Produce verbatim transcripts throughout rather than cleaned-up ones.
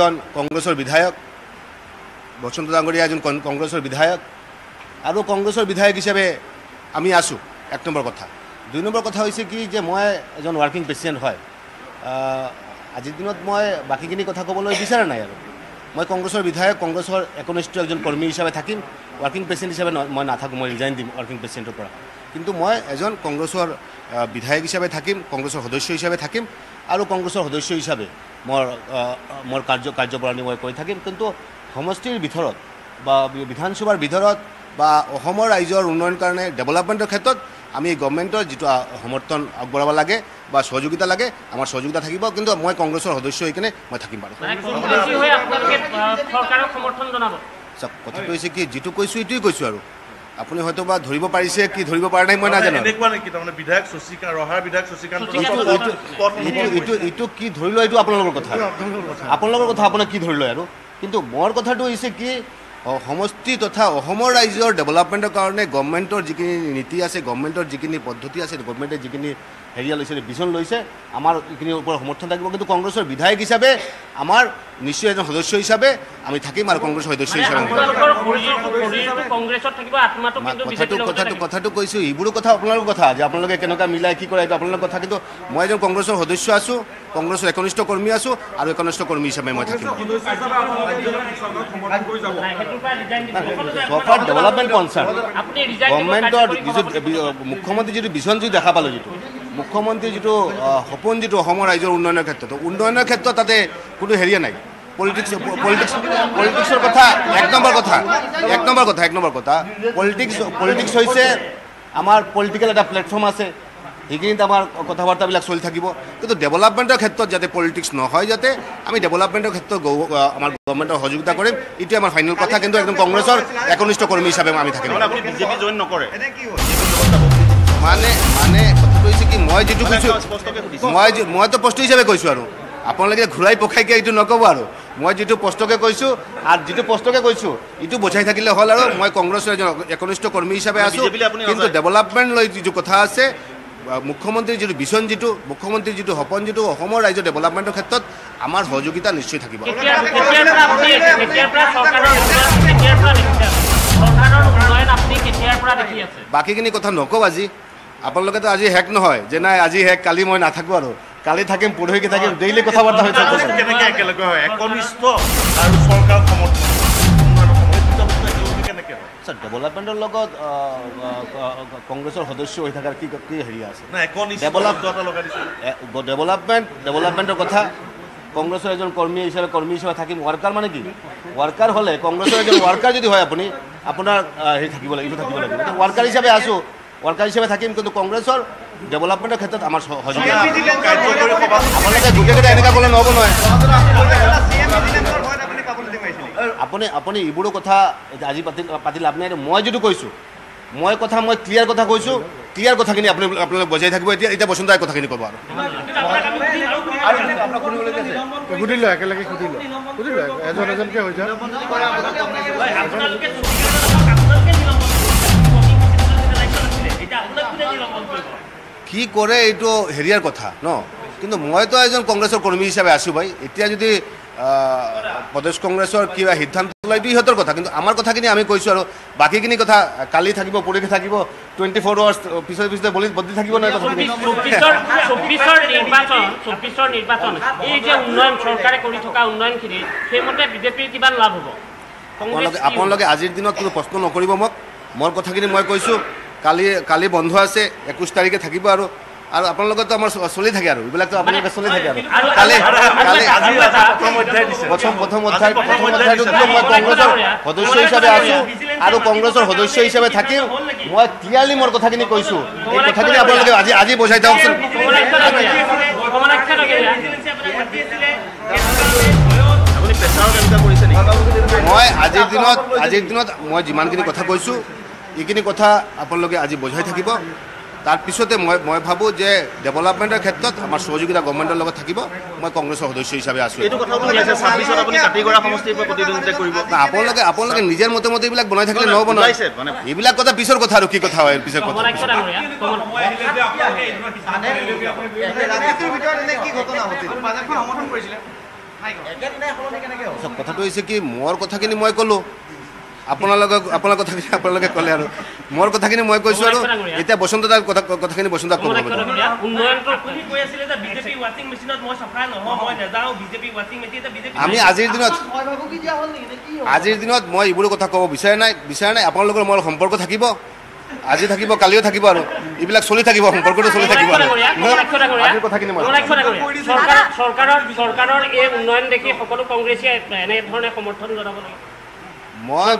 জন কংগ্ৰেসৰ বিধায়ক বসন্ত ডাঙৰীয়া এজন কংগ্ৰেসৰ বিধায়ক আৰু কংগ্ৰেসৰ বিধায়ক হিচাপে আমি আছো এক নম্বৰ কথা। দুই নম্বৰ কথা হৈছে কি যে মই এজন ওয়াৰ্কিং প্ৰেসিডেন্ট হয় আজিৰ দিনত মই বাকিখিনি কথা ক'বলৈ বিচাৰা নাই আৰু মই কংগ্ৰেসৰ বিধায়ক কংগ্ৰেসৰ একনিষ্ঠ এজন কৰ্মী হিচাপে থাকিম ওয়াৰ্কিং প্ৰেসিডেন্ট হিচাপে মই নাথাকো মই ৰিজাইন দিম ওয়াৰ্কিং প্ৰেসিডেন্টৰ পৰা কিন্তু মই এজন কংগ্ৰেসৰ বিধায়ক হিচাপে থাকিম কংগ্ৰেসৰ সদস্য হিচাপে থাকিম আৰু কংগ্ৰেসৰ সদস্য হিচাপে মোৰ মোৰ কাৰ্য কাৰ্যপ্ৰণী মই কৰি থাকিম কিন্তু সমষ্টিৰ ভিতৰত বা বিধানসভাৰ ভিতৰত বা অসমৰ ৰাইজৰ উন্নয়নৰ কাৰণে ডেভেলপমেণ্টৰ ক্ষেত্ৰত আমি গভৰ্ণমেণ্টৰ যিটো সমৰ্থন আগবঢ়াব লাগে বা সহযোগিতা লাগে আমাৰ সহযোগিতা থাকিব কিন্তু মই কংগ্ৰেছৰ সদস্য হৈ কেনে মই থাকিম বাৰু। কথাটো হৈছে কি যিটো কৈছোঁ এইটোৱে কৈছোঁ আৰু আপুনি হয়তো বা ধৰিব পাৰিছে কি ধৰিব পৰা নাই মই নাজানো এইটো কি ধৰি লয় এইটো আপোনালোকৰ কথা আপোনালোকৰ কথা আপোনাক কি ধৰি লয় আৰু কিন্তু মোৰ কথাটো হৈছে কি সমষ্টি তথা অসমৰ ৰাইজৰ ডেভেলপমেণ্টৰ কাৰণে গভৰ্ণমেণ্টৰ যিখিনি নীতি আছে গভৰ্ণমেণ্টৰ যিখিনি পদ্ধতি আছে গভৰ্ণমেণ্টে যিখিনি হেৰিয়া লৈছে বিচন লৈছে আমাৰ এইখিনিৰ ওপৰত সমৰ্থন থাকিব কিন্তু কংগ্ৰেছৰ বিধায়ক হিচাপে আমাৰ নিশ্চয় এজন সদস্য হিচাপে আমি থাকিম আৰু কংগ্ৰেছৰ সদস্য হিচাপে কথাটো কথাটো কৈছোঁ এইবোৰো কথা আপোনালোকৰ কথা যে আপোনালোকে কেনেকুৱা মিলাই কি কৰে এইটো আপোনালোকৰ কথা কিন্তু মই এজন কংগ্ৰেছৰ সদস্য আছোঁ কংগ্ৰেছৰ একনিষ্ঠ কৰ্মী আছোঁ আৰু একনিষ্ঠ কৰ্মী হিচাপে মই থাকিম। ডেভেলপমেণ্ট কনচাৰ্ণ গভৰ্ণমেণ্টৰ মুখ্যমন্ত্ৰী যিটো বিচন যদি দেখা পালোঁ যিটো মুখ্যমন্ত্ৰী যিটো সপোন যিটো অসমৰ ৰাইজৰ উন্নয়নৰ ক্ষেত্ৰত উন্নয়নৰ ক্ষেত্ৰত তাতে কোনো হেৰিয়া নাই পলিটিক্স পলিটিক্স পলিটিক্সৰ কথা এক নম্বৰ কথা এক নম্বৰ কথা এক নম্বৰ কথা পলিটিক্স পলিটিক্স হৈছে আমাৰ পলিটিকেল এটা প্লেটফৰ্ম আছে সেইখিনিত আমাৰ কথা বাৰ্তাবিলাক চলি থাকিব কিন্তু ডেভেলপমেণ্টৰ ক্ষেত্ৰত যাতে পলিটিক্স নহয় যাতে আমি ডেভেলপমেণ্টৰ ক্ষেত্ৰত আমাৰ গভৰ্ণমেণ্টৰ সহযোগিতা কৰিম এইটোৱে আমাৰ ফাইনেল কথা কিন্তু একদম কংগ্ৰেছৰ একনিষ্ঠ কৰ্মী হিচাপে আমি থাকিম। বিজেপি জইন নকৰে মানে মানে কথাটো হৈছে কি মই যিটো কৈছোঁ মই মইতো পোষ্ট হিচাপে কৈছোঁ আৰু আপোনালোকে ঘূৰাই পকাইকৈ এইটো নক'ব আৰু মই যিটো পোষ্টকে কৈছোঁ আৰু যিটো পোষ্টকে কৈছোঁ এইটো বুজাই থাকিলে হ'ল আৰু মই কংগ্ৰেছৰ এজন একনিষ্ঠ কৰ্মী হিচাপে আছোঁ কিন্তু ডেভেলপমেণ্ট লৈ যিটো কথা আছে মুখ্যমন্ত্ৰীৰ যিটো ভিছন যিটো মুখ্যমন্ত্ৰীৰ যিটো সপোন যিটো অসমৰ ৰাইজৰ ডেভেলপমেণ্টৰ ক্ষেত্ৰত আমাৰ সহযোগিতা নিশ্চয় থাকিব। বাকীখিনি কথা নকওঁ আজি আপোনালোকেতো আজি হেক নহয় যে নাই আজি হেক কালি মই নাথাকোঁ আৰু কালি থাকিম পৰহিকে থাকিম ডেইলি কথা বাৰ্তা হৈ থাকে কেনেকৈ একেলগে হয় একনিষ্ঠ আৰু চৰকাৰ সমৰ্থন কেনেকৈ হয় স্যাৰ ডেভেলপমেণ্টৰ লগত কংগ্ৰেছৰ সদস্য হৈ থকাৰ কি কি হেৰিয়া আছে ডেভেলপমেণ্ট ডেভেলপমেণ্টৰ কথা কংগ্ৰেছৰ এজন কৰ্মী হিচাপে কৰ্মী হিচাপে থাকিম ৱৰ্কাৰ মানে কি ৱৰ্কাৰ হ'লে কংগ্ৰেছৰ এজন ৱৰ্কাৰ যদি হয় আপুনি আপোনাৰ হেৰি থাকিব লাগিব থাকিব লাগিব ৱৰ্কাৰ হিচাপে আছোঁ ৱৰ্কাৰ হিচাপে থাকিম কিন্তু কংগ্ৰেছৰ ডেভেলপমেণ্টৰ ক্ষেত্ৰত আমাৰ সহযোগিতা আপোনালোকে গোটেইকেইটা এনেকুৱা ক'লে নহ'ব নহয় আপুনি আপুনি এইবোৰো কথা আজি পাতি পাতি লাভ নাই মই যিটো কৈছোঁ মই কথা মই ক্লিয়াৰ কথা কৈছোঁ ক্লিয়াৰ কথাখিনি আপুনি আপোনালোকে বজাই থাকিব এতিয়া এতিয়া বসন্তাই কথাখিনি ক'ব আৰু সুধিলোঁ একেলগে সুধিলোঁ সুধিলোঁ এজন এজনকৈ হৈ যাওক কি কৰে এইটো হেৰিয়াৰ কথা ন কিন্তু মইতো এজন কংগ্ৰেছৰ কৰ্মী হিচাপে আছোঁ ভাই এতিয়া যদি প্ৰদেশ কংগ্ৰেছৰ কিবা সিদ্ধান্ত লয় এইটো ইহঁতৰ কথা কিন্তু আমাৰ কথাখিনি আমি কৈছোঁ আৰু বাকীখিনি কথা কালি থাকিব পৰহি থাকিব টুৱেণ্টি ফ'ৰ আৱাৰ্ছ পিছত পিছতে বলি বদলি থাকিব নহয় কথাখিনি চৌব্বিছৰ নিৰ্বাচন চৌব্বিছৰ নিৰ্বাচন এই যে উন্নয়ন চৰকাৰে কৰি থকা উন্নয়নখিনি সেইমতে বিজেপিৰ কিমান লাভ হ'ব আপোনালোকে আপোনালোকে আজিৰ দিনত কোনো প্ৰশ্ন নকৰিব মোক মোৰ কথাখিনি মই কৈছোঁ কালি কালি বন্ধ আছে একুশ তাৰিখে থাকিব আৰু আৰু আপোনালোকেতো আমাৰ চলি থাকে আৰু এইবিলাকতো আপোনালোকে চলি থাকে আৰু কালি কালি প্ৰথম প্ৰথম অধ্যায় প্ৰথম অধ্যায়টো মই কংগ্ৰেছৰ সদস্য হিচাপে আছোঁ আৰু কংগ্ৰেছৰ সদস্য হিচাপে থাকিম মই ক্লিয়াৰলি মোৰ কথাখিনি কৈছোঁ এই কথাখিনি আপোনালোকে আজি আজি বুজাই দিয়কচোন মই আজিৰ দিনত আজিৰ দিনত মই যিমানখিনি কথা কৈছোঁ এইখিনি কথা আপোনালোকে আজি বুজাই থাকিব তাৰপিছতে মই মই ভাবোঁ যে ডেভেলপমেণ্টৰ ক্ষেত্ৰত আমাৰ সহযোগিতা গভৰ্ণমেণ্টৰ লগত থাকিব মই কংগ্ৰেছৰ সদস্য হিচাপে আছোঁ আপোনালোকে আপোনালোকে নিজৰ মতে মতে এইবিলাক বনাই থাকিলে নহ'ব নহয় এইবিলাক কথা পিছৰ কথা আৰু কি কথা হয় পিছৰ কথা কথাটো হৈছে কি মোৰ কথাখিনি মই কলো আপোনালোক আপোনালোক কথাখিনি আপোনালোকে কলে আৰু মোৰ কথাখিনি মই কৈছো আৰু এটা বসন্ত দাৰ কথা কথাখিনি বসন্ত কম হ'ব উন্নয়নটো তুমি কৈ আছিলে যে বিজেপি ওয়াচিং মেচিনত মই সফল নহম মই নাযাও বিজেপি ওয়াচিং মেচিন এটা বিজেপি আমি আজিৰ দিনত মই ভাবো কি যা হ'ল নেকি কি আজিৰ দিনত মই ইবোৰ কথা ক'ব বিচাৰে নাই বিচাৰে নাই আপোনালোকৰ মোৰ সম্পৰ্ক থাকিব আজি থাকিব কালিও থাকিব আৰু ইবিলাক চলি থাকিব সম্পৰ্কটো চলি থাকিব আজি কথাখিনি মই সৰকাৰ সৰকাৰৰ সৰকাৰৰ এই উন্নয়ন দেখি সকলো কংগ্ৰেছী এনে ধৰণে সমৰ্থন জনাব লাগে মই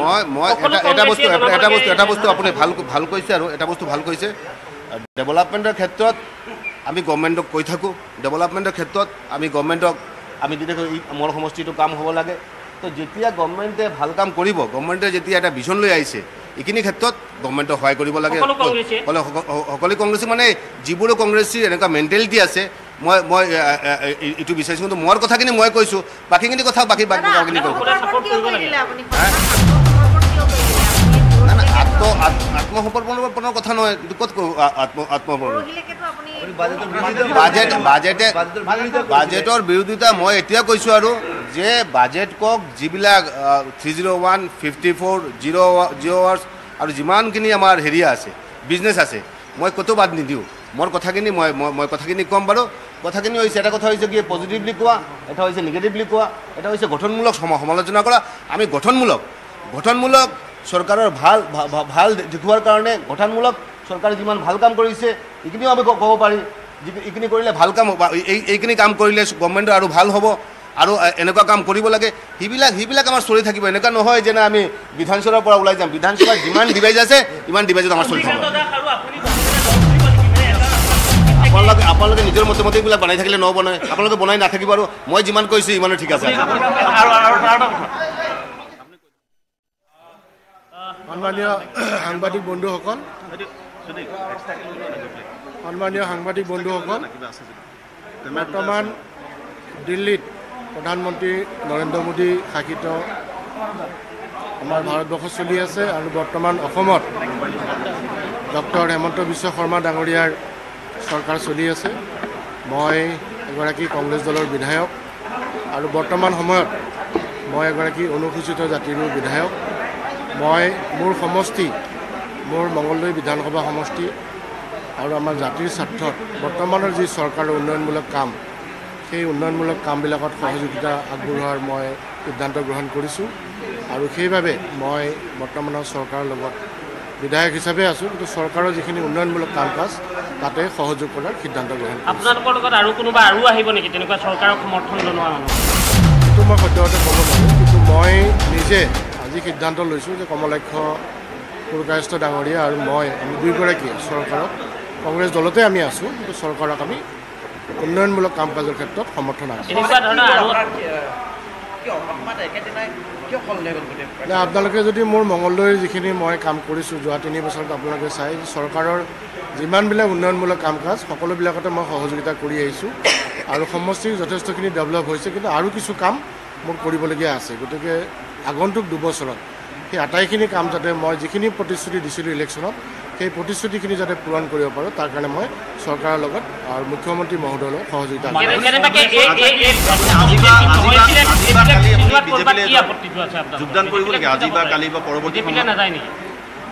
মই মই এটা বস্তু এটা বস্তু এটা বস্তু আপুনি ভাল ভাল কৈছে আৰু এটা বস্তু ভাল কৈছে ডেভেলপমেণ্টৰ ক্ষেত্ৰত আমি গভৰ্ণমেণ্টক কৈ থাকো ডেভেলপমেণ্টৰ ক্ষেত্ৰত আমি গভৰ্ণমেণ্টক আমি দিনে মোৰ সমষ্টিটো কাম হ'ব লাগে তো যেতিয়া গভৰ্ণমেণ্টে ভাল কাম কৰিব গভৰ্ণমেণ্টে যেতিয়া এটা ভিজন লৈ আহিছে ইখিনি ক্ষেত্ৰত গভৰ্ণমেণ্টক সহায় কৰিব লাগে সকলো কংগ্ৰেছী মানে যিবোৰ কংগ্ৰেছী এনেকুৱা মেণ্টেলিটি আছে মই মই ইটো বিচাৰিছো কিন্তু মোৰ কথাখিনি মই কৈছো বাকীখিনি কথা বাকী বাকীখিনি কৈছো আত্মসমৰ্পণৰ কথা নহয় ক'ত আত্মসমৰ্পণ বাজেটৰ বিৰোধিতা মই এতিয়া কৈছো আৰু যে বাজেট কক যিবিলাক three zero' one fifty four zero' zero' hours আৰু যিমানখিনি আমাৰ হেৰিয়া আছে বিজনেছ আছে মই ক'তো বাদ নিদিওঁ মোৰ কথাখিনি মই মই কথাখিনি কম বাৰু কথাখিনি হৈছে এটা কথা হৈছে কি পজিটিভলি কোৱা এটা হৈছে নিগেটিভলি কোৱা এটা হৈছে গঠনমূলক সমালোচনা কৰা আমি গঠনমূলক গঠনমূলক চৰকাৰৰ ভাল ভাল দেখুৱাৰ কাৰণে গঠনমূলক চৰকাৰে যিমান ভাল কাম কৰিছে এইখিনিও আমি ক'ব পাৰি এইখিনি কৰিলে ভাল কাম এইখিনি কাম কৰিলে গভৰ্ণমেণ্টৰ আৰু ভাল হ'ব আৰু এনেকুৱা কাম কৰিব লাগে সেইবিলাক সেইবিলাক আমাৰ চলি থাকিব এনেকুৱা নহয় যে না আমি বিধানসভাৰ পৰা ওলাই যাম বিধানসভাৰ যিমান ডিভাইজ আছে ইমান ডিভাইজত আমাৰ চলি থাকিব আপোনালোকে আপোনালোকে নিজৰ মতে মতে এইবিলাক বনাই থাকিলে নহ'ব নহয় আপোনালোকে বনাই নাথাকিব আৰু মই যিমান কৈছোঁ ইমানো ঠিক আছে সন্মানীয় সাংবাদিক বন্ধুসকল সন্মানীয় সাংবাদিক বন্ধুসকল বৰ্তমান দিল্লীত প্ৰধানমন্ত্ৰী নৰেন্দ্ৰ মোদী শাসিত আমাৰ ভাৰতবৰ্ষ চলি আছে আৰু বৰ্তমান অসমত ডক্টৰ হেমন্ত বিশ্ব শৰ্মা ডাঙৰীয়াৰ চৰকাৰ চলি আছে মই এগৰাকী কংগ্ৰেছ দলৰ বিধায়ক আৰু বৰ্তমান সময়ত মই এগৰাকী অনুসূচিত জাতিৰো বিধায়ক মই মোৰ সমষ্টি মোৰ মংগলদৈ বিধানসভা সমষ্টি আৰু আমাৰ জাতিৰ স্বাৰ্থত বৰ্তমানৰ যি চৰকাৰৰ উন্নয়নমূলক কাম সেই উন্নয়নমূলক কামবিলাকত সহযোগিতা আগবঢ়োৱাৰ মই সিদ্ধান্ত গ্ৰহণ কৰিছোঁ আৰু সেইবাবে মই বৰ্তমানৰ চৰকাৰৰ লগত বিধায়ক হিচাপে আছো কিন্তু চৰকাৰৰ যিখিনি উন্নয়নমূলক কাম কাজ তাতে সহযোগ কৰাৰ সিদ্ধান্ত গ্ৰহণ আপোনালোকৰ লগত আৰু কোনোবা আৰু আহিব নেকি তেনেকুৱা চৰকাৰৰ সমৰ্থন জনোৱা মানুহ সেইটো মই সদ্যহতে ক'ব নোৱাৰোঁ কিন্তু মই নিজে আজি সিদ্ধান্ত লৈছোঁ যে কমলাক্ষ্য পুৰকায়স্থ ডাঙৰীয়া আৰু মই আমি দুয়োগৰাকী চৰকাৰক কংগ্ৰেছ দলতে আমি আছোঁ কিন্তু চৰকাৰক আমি উন্নয়নমূলক কাম কাজৰ ক্ষেত্ৰত সমৰ্থন আগবঢ়াইছোঁ আপোনালোকে যদি মোৰ মংগলদৈৰ যিখিনি মই কাম কৰিছোঁ যোৱা তিনি বছৰত আপোনালোকে চাই চৰকাৰৰ যিমানবিলাক উন্নয়নমূলক কাম কাজ সকলোবিলাকতে মই সহযোগিতা কৰি আহিছোঁ আৰু সমষ্টিৰ যথেষ্টখিনি ডেভেলপ হৈছে কিন্তু আৰু কিছু কাম মোৰ কৰিবলগীয়া আছে গতিকে আগন্তুক দুবছৰত সেই আটাইখিনি কাম যাতে মই যিখিনি প্ৰতিশ্ৰুতি দিছিলোঁ ইলেকশ্যনত সেই প্ৰতিশ্ৰুতিখিনি যাতে পূৰণ কৰিব পাৰোঁ তাৰ কাৰণে মই চৰকাৰৰ লগত আৰু মুখ্যমন্ত্ৰী মহোদয়ৰ লগত সহযোগিতা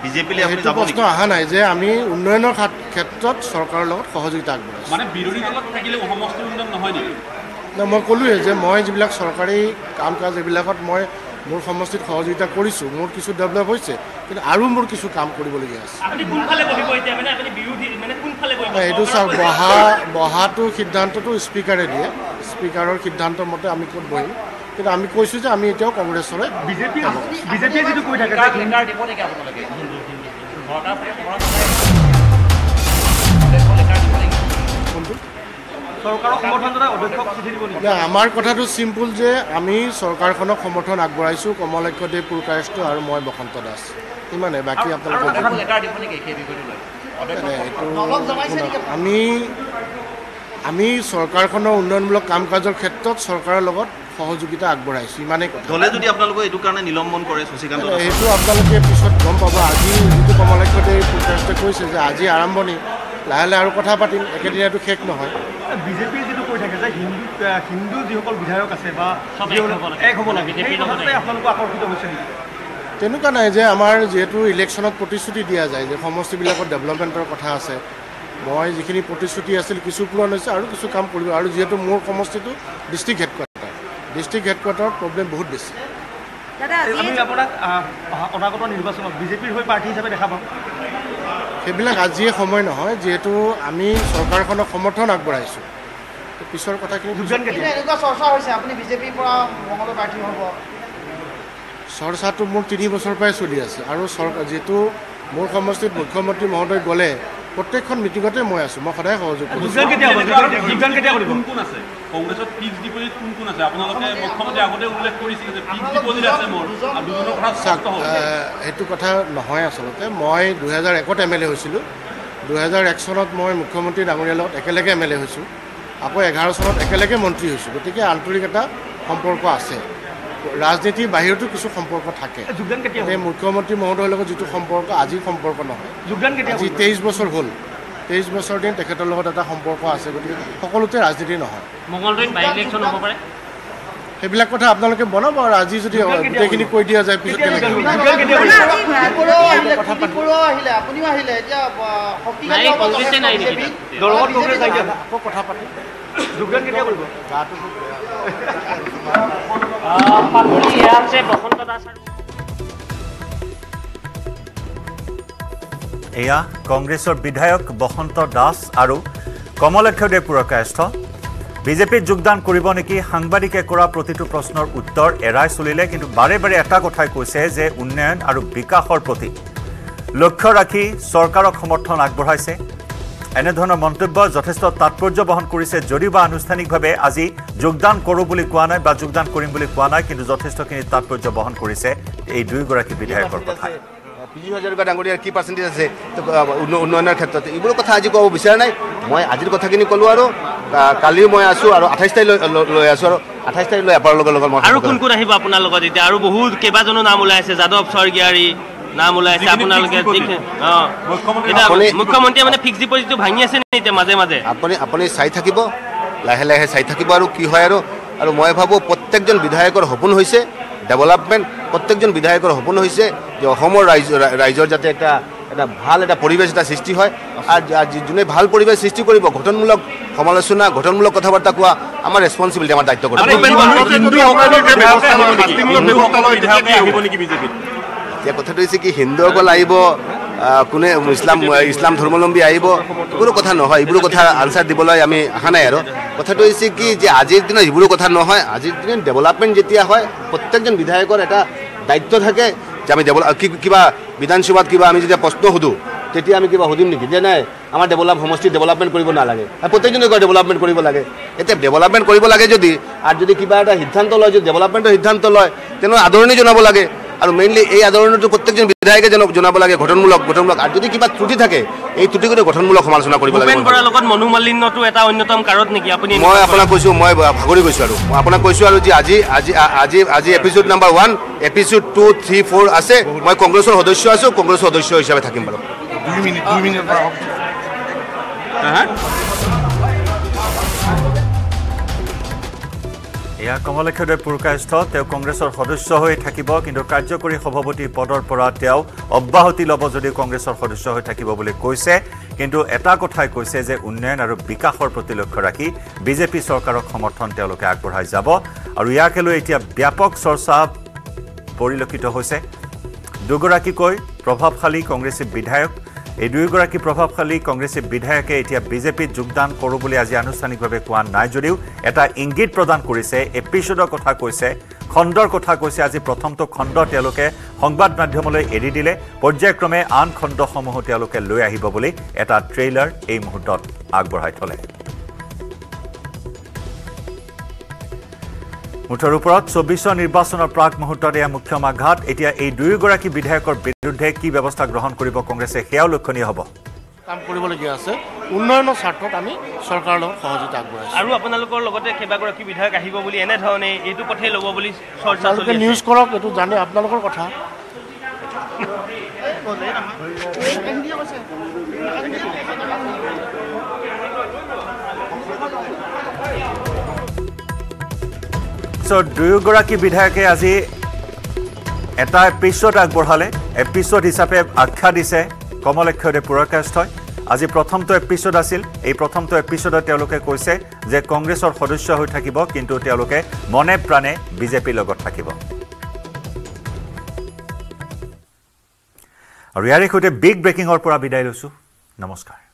সেইটো প্ৰশ্ন অহা নাই যে আমি উন্নয়নৰ ক্ষেত্ৰত চৰকাৰৰ লগত সহযোগিতা আগবঢ়াইছোঁ মই ক'লোৱেই যে মই যিবিলাক চৰকাৰী কাম কাজ এইবিলাকত মই মোৰ সমষ্টিত সহযোগিতা কৰিছোঁ মোৰ কিছু ডেভেলপ হৈছে কিন্তু আৰু মোৰ কিছু কাম কৰিবলগীয়া আছে এইটো চাওক বহা বহাটো সিদ্ধান্তটো স্পীকাৰে দিয়ে স্পীকাৰৰ সিদ্ধান্ত মতে আমি ক'ত বহিম কিন্তু আমি কৈছোঁ যে আমি এতিয়াও কংগ্ৰেছৰে আমাৰ কথাটো চিম্পল যে আমি চৰকাৰখনক সমৰ্থন আগবঢ়াইছোঁ কমলাক্ষ দেৱ পুৰকায়স্থ আৰু মই বসন্ত দাস ইমানেই বাকী আপোনালোকে আমি আমি চৰকাৰখনৰ উন্নয়নমূলক কাম কাজৰ ক্ষেত্ৰত চৰকাৰৰ লগত সহযোগিতা আগবঢ়াইছোঁ ইমানেই কথা যদি আপোনালোকে এইটো কাৰণে নিলম্বন কৰে সেইটো আপোনালোকে পিছত গম পাব আজি যিটো কমলাক্ষ দেৱ পুৰকায়স্থ কৈছে যে আজি আৰম্ভণি লাহে লাহে আৰু কথা পাতিম একেদিনাটো শেষ নহয় বিজেপিয়ে যিটো কৈ থাকে যে যে হিন্দু হিন্দু যিসকল বিধায়ক আছে বা এক হ'ব লাগে সেই কথাতে আপোনালোকে আকৰ্ষিত হৈছে নেকি? তেনেকুৱা নাই যে আমাৰ যেহেতু ইলেকশ্যনত প্ৰতিশ্ৰুতি দিয়া যায় যে সমষ্টিবিলাকত ডেভেলপমেণ্টৰ কথা আছে, মই যিখিনি প্ৰতিশ্ৰুতি আছিল কিছু পূৰণ হৈছে আৰু কিছু কাম কৰিব আৰু যিহেতু মোৰ সমষ্টিটো ডিষ্ট্ৰিক্ট হেডকোৱাৰ্টাৰ, ডিষ্ট্ৰিক্ট হেডকোৱাৰ্টাৰত প্ৰব্লেম বহুত বেছি। আমি আপোনাক অনাগত নিৰ্বাচনত বিজেপিৰ হৈ প্ৰাৰ্থী হিচাপে দেখা পাম। সেইবিলাক আজিয়ে সময় নহয়, যিহেতু আমি চৰকাৰখনক সমৰ্থন আগবঢ়াইছোঁ, পিছৰ কথাখিনি এনেকুৱা চৰ্চা হৈছে আপুনি বিজেপিৰ পৰা মঙলবাৰে প্ৰাৰ্থী হ'ব। চৰ্চাটো মোৰ তিনি বছৰ পৰাই চলি আছে আৰু চৰকাৰ যিহেতু মোৰ সমষ্টিত মুখ্যমন্ত্ৰী মহোদয় গ'লে প্ৰত্যেকখন মিটিঙতে মই আছোঁ, মই সদায় সহযোগ কৰোঁ। সেইটো কথা নহয়, আচলতে মই দুহেজাৰ একত এম এল এ হৈছিলোঁ, দুহেজাৰ এক চনত মই মুখ্যমন্ত্ৰী ডাঙৰীয়াৰ লগত একেলগে এম এল এ হৈছোঁ, আকৌ এঘাৰ চনত একেলগে মন্ত্ৰী হৈছোঁ, গতিকে আন্তৰিক এটা সম্পৰ্ক আছে। ৰাজনীতিৰ বাহিৰতো কিছু সম্পৰ্ক থাকে, মুখ্যমন্ত্ৰী মহোদয়ৰ লগত যিটো সম্পৰ্ক আজিৰ সম্পৰ্ক নহয়, আজি তেইছ বছৰ হ'ল, তেইছ বছৰ দিন তেখেতৰ লগত এটা সম্পৰ্ক আছে, গতিকে সকলোতে ৰাজনীতি নহয়। সেইবিলাক কথা আপোনালোকে বনাব আৰু আজি যদি গোটেইখিনি কৈ দিয়া যায় পিছত কথা পাতিম। বসন্ত দাস আৰু এয়া কংগ্ৰেছৰ বিধায়ক বসন্ত দাস আৰু কমলাক্ষ দে পুৰকায়স্থ বিজেপিত যোগদান কৰিব নেকি? সাংবাদিকে কৰা প্ৰতিটো প্ৰশ্নৰ উত্তৰ এৰাই চলিলে, কিন্তু বাৰে বাৰে এটা কথাই কৈছে যে উন্নয়ন আৰু বিকাশৰ প্ৰতি লক্ষ্য ৰাখি চৰকাৰক সমৰ্থন আগবঢ়াইছে। এনেধৰণৰ মন্তব্য যথেষ্ট তাৎপৰ্য বহন কৰিছে, যদিও বা আনুষ্ঠানিকভাৱে আজি যোগদান কৰোঁ বুলি কোৱা নাই বা যোগদান কৰিম বুলি কোৱা নাই, কিন্তু যথেষ্টখিনি তাৎপৰ্য বহন কৰিছে এই দুয়োগৰাকী বিধায়কৰ কথা। বিজু হাজৰিকা ডাঙৰীয়াৰ কি পাৰ্চেণ্টেজ আছে উন্নয়নৰ ক্ষেত্ৰত, এইবোৰ কথা আজি ক'ব বিচৰা নাই। মই আজিৰ কথাখিনি ক'লোঁ আৰু কালিও মই আছোঁ আৰু আঠাইছ তাৰিখ লৈ আছোঁ আৰু আঠাইছ তাৰিখ লৈ আপোনাৰ লগত লগত আৰু কোন কোন আহিব আপোনাৰ লগত? এতিয়া আৰু বহুত কেইবাজনো নাম ওলাই আছে, যাদৱ স্বৰ্গীয়াৰী নাম ওলাইছে, আপোনালোকে মুখ্যমন্ত্ৰীয়ে মানে ফিক্স ডিপজিটটো ভাঙি আছে নে এতিয়া মাজে মাজে? আপুনি আপুনি চাই থাকিব, লাহে লাহে চাই থাকিব আৰু কি হয় আৰু আৰু মই ভাবোঁ প্ৰত্যেকজন বিধায়কৰ সপোন হৈছে ডেভেলপমেণ্ট, প্ৰত্যেকজন বিধায়কৰ সপোন হৈছে যে অসমৰ ৰাইজ ৰাইজৰ যাতে এটা এটা ভাল এটা পৰিৱেশ এটা সৃষ্টি হয় আৰু যোনে ভাল পৰিৱেশ সৃষ্টি কৰিব গঠনমূলক সমালোচনা, গঠনমূলক কথা বাৰ্তা কোৱা আমাৰ ৰেছপনচিবিলিটি, আমাৰ দায়িত্ব। এতিয়া কথাটো হৈছে কি হিন্দুসকল আহিব, কোনে ইছলাম ইছলাম ধৰ্মাৱলম্বী আহিব, কোনো কথা নহয়। এইবোৰ কথা আনচাৰ দিবলৈ আমি অহা নাই আৰু কথাটো হৈছে কি যে আজিৰ দিনত এইবোৰ কথা নহয়। আজিৰ দিনত ডেভেলপমেণ্ট যেতিয়া হয় প্ৰত্যেকজন বিধায়কৰ এটা দায়িত্ব থাকে যে আমি ডেভেলপ কিবা বিধানসভাত কিবা আমি যেতিয়া প্ৰশ্ন সোধোঁ তেতিয়া আমি কিবা সুধিম নেকি যে নাই আমাৰ ডেভেলপ সমষ্টি ডেভেলপমেণ্ট কৰিব নালাগে? প্ৰত্যেকজনে কয় ডেভেলপমেণ্ট কৰিব লাগে। এতিয়া ডেভেলপমেণ্ট কৰিব লাগে যদি আৰু যদি কিবা এটা সিদ্ধান্ত লয়, যদি ডেভেলপমেণ্টৰ সিদ্ধান্ত লয় তেনেহ'লে আদৰণি জনাব লাগে আৰু মেইনলি এই আদৰণটো প্ৰত্যেকজন বিধায়কে জনক জনাব লাগে, গঠনমূলক গঠনমূলক আৰু যদি কিবা ত্ৰুটি থাকে এই ত্ৰুটিখিনি গঠনমূলক সমালোচনা কৰিব লাগে। বৰাৰ লগত মনোমালিন্যটো এটা অন্যতম কাৰণ নেকি? আপুনি মই আপোনাক কৈছোঁ, মই ভাগৰি গৈছোঁ আৰু মই আপোনাক কৈছোঁ আৰু যে আজি আজি আজি আজি episode number one, episode two three four আছে। মই কংগ্ৰেছৰ সদস্য আছোঁ, কংগ্ৰেছৰ সদস্য হিচাপে থাকিম বাৰু। দুই মিনিট দুই মিনিট এয়া কমলাক্ষ দে পুৰকায়স্থ, তেওঁ কংগ্ৰেছৰ সদস্য হৈ থাকিব, কিন্তু কাৰ্যকৰী সভাপতি পদৰ পৰা তেওঁ অব্যাহতি ল'ব যদিও কংগ্ৰেছৰ সদস্য হৈ থাকিব বুলি কৈছে। কিন্তু এটা কথাই কৈছে যে উন্নয়ন আৰু বিকাশৰ প্ৰতি লক্ষ্য ৰাখি বিজেপি চৰকাৰক সমৰ্থন তেওঁলোকে আগবঢ়াই যাব আৰু ইয়াকে লৈ এতিয়া ব্যাপক চৰ্চা পৰিলক্ষিত হৈছে। দুগৰাকীকৈ প্ৰভাৱশালী কংগ্ৰেছী বিধায়ক, এই দুয়োগৰাকী প্ৰভাৱশালী কংগ্ৰেছী বিধায়কে এতিয়া বিজেপিত যোগদান কৰোঁ বুলি আজি আনুষ্ঠানিকভাৱে কোৱা নাই যদিও এটা ইংগিত প্ৰদান কৰিছে, এপিছ'ডৰ কথা কৈছে, খণ্ডৰ কথা কৈছে। আজি প্ৰথমটো খণ্ড তেওঁলোকে সংবাদ মাধ্যমলৈ এৰি দিলে, পৰ্যায়ক্ৰমে আন খণ্ডসমূহো তেওঁলোকে লৈ আহিব বুলি এটা ট্ৰেইলাৰ এই মুহূৰ্তত আগবঢ়াই থ'লে। মুঠৰ ওপৰত চৌবিছৰ নিৰ্বাচনৰ প্ৰাক মুহূৰ্তত এয়া মুখ্যম আঘাত। এতিয়া এই দুয়োগৰাকী বিধায়কৰ বিৰুদ্ধে কি ব্যৱস্থা গ্ৰহণ কৰিব কংগ্ৰেছে সেয়াও লক্ষণীয় হ'ব। কাম কৰিবলগীয়া আছে উন্নয়নৰ স্বাৰ্থত, আমি চৰকাৰৰ লগত সহযোগিতা আগবঢ়াইছোঁ আৰু আপোনালোকৰ লগতে কেইবাগৰাকী বিধায়ক আহিব বুলি এনেধৰণে এইটো পথে ল'ব বুলি চৰ্চা চলি আছে। নিউজ কৰক, এইটো জানে আপোনালোকৰ কথা। So দুয়োগৰাকী বিধায়কে আজি এটা এপিসোড আগবঢ়ালে এপিসোড হিচাপে আখ্যা দিছে কমলাক্ষ্য দে পুৰকায়স্থ আজি প্ৰথমটো এপিসোড আছিল এই প্ৰথমটো এপিসোডত তেওঁলোকে কৈছে যে কংগ্ৰেছৰ সদস্য হৈ থাকিব কিন্তু তেওঁলোকে মনে প্ৰাণে বিজেপি লগত থাকিব আৰু ইয়াৰে কোটে বিগ ব্ৰেকিং অৰ পৰা বিদায় লৈছো নমস্কাৰ।